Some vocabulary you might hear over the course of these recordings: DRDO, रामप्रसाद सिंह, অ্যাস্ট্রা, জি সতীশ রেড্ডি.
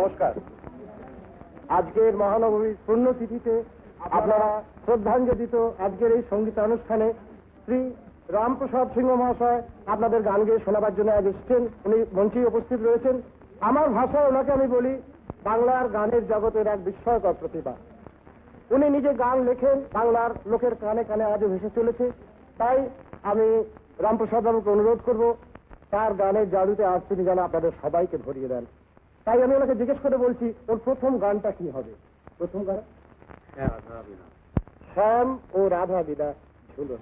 नमस्कार। आजकेर महानवमी पुण्यतिथिते आपनारा श्रद्धांजलि दिते आजकेर एई संगीतानुष्ठाने श्री रामप्रसाद सिंह महाशय आपनादेर गान गेয়ে শোনাবার জন্য আজ এসেছেন। উনি মঞ্চে উপস্থিত রয়েছেন। আমার ভাষায় ওনাকে আমি বলি বাংলার গানের জগতের এক বিস্ময়কর প্রতিভা। উনি নিজে গান লেখেন, বাংলার লোকের কানে কানে আজ ভেসে চলেছে। তাই আমি রামপ্রসাদ বাবুকে অনুরোধ করব তার গানের জাদুতে আজ তিনি যেন আপনাদের সবাইকে ভরিয়ে দেন। তাই আমি ওনাকে জিজ্ঞেস করে বলছি ওর প্রথম গানটা কি হবে? প্রথম গান শ্যাম ও রাধা বিনা ঝুলো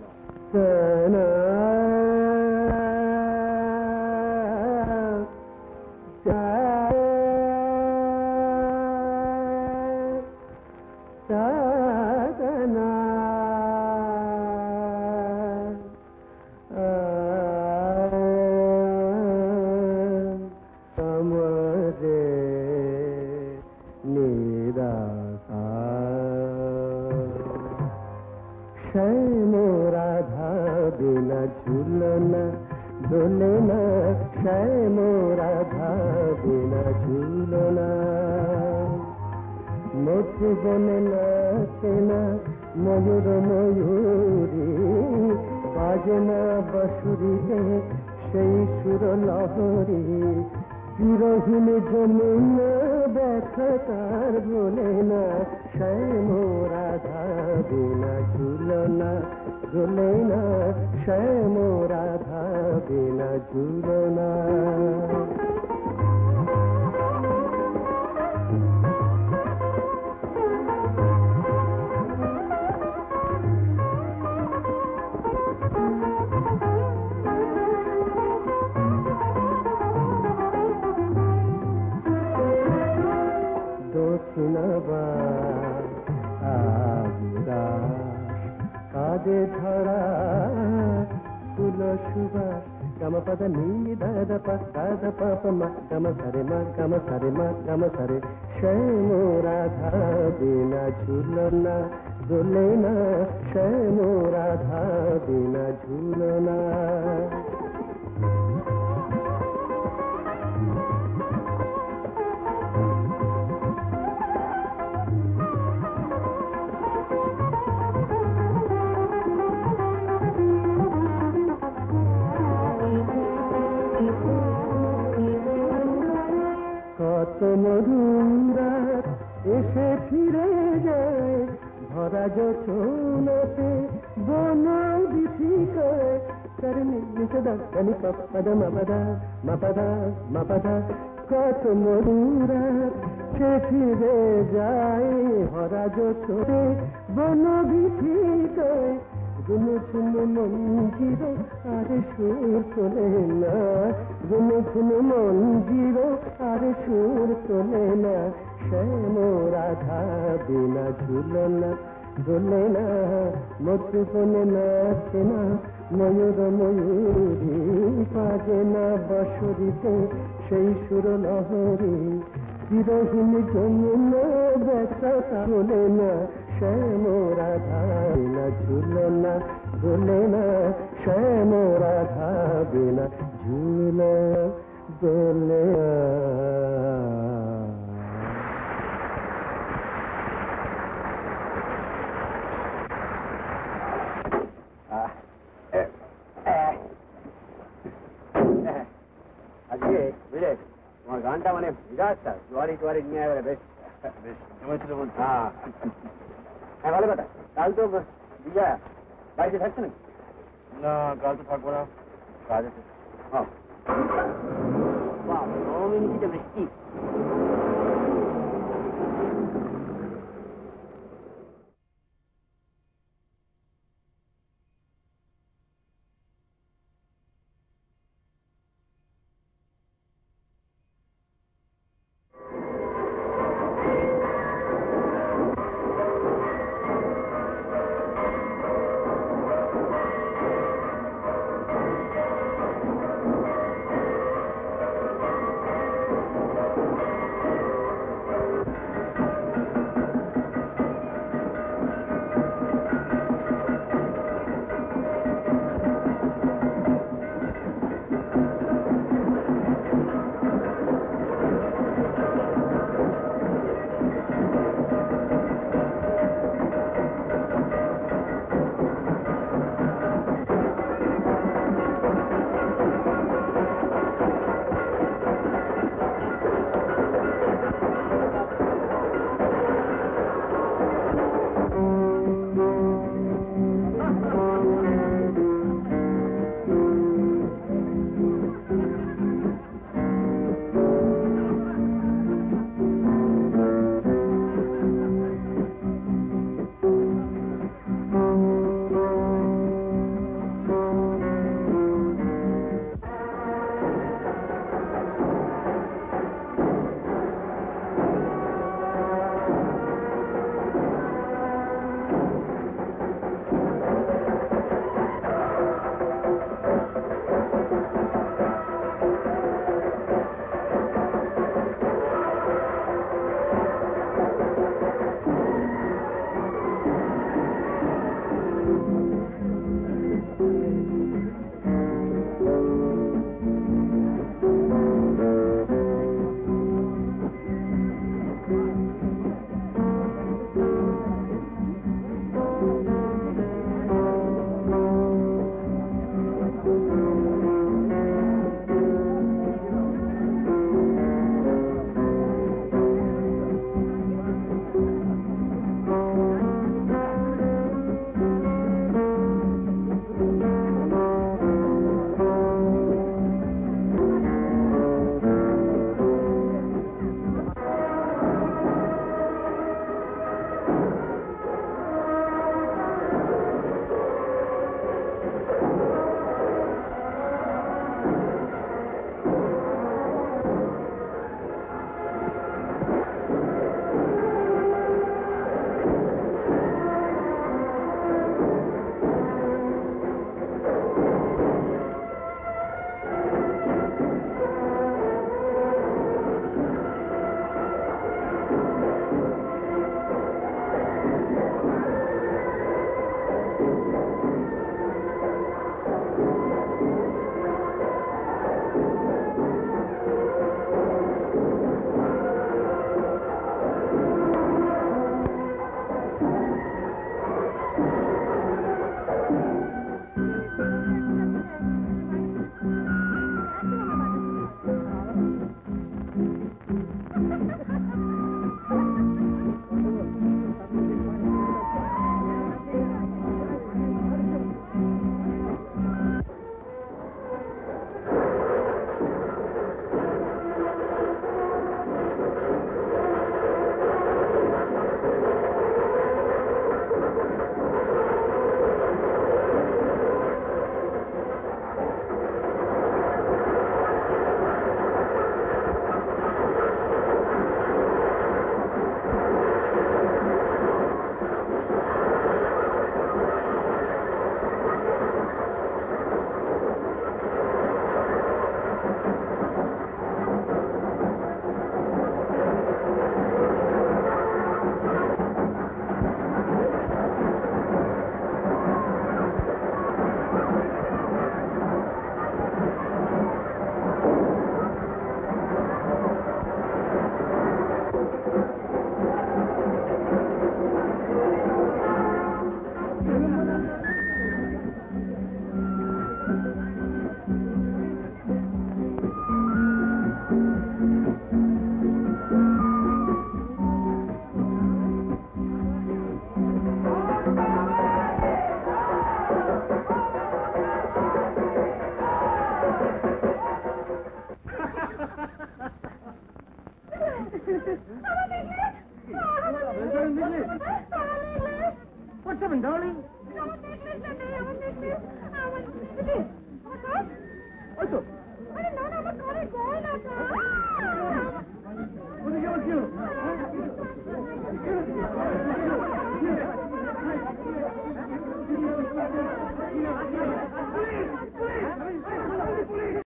না।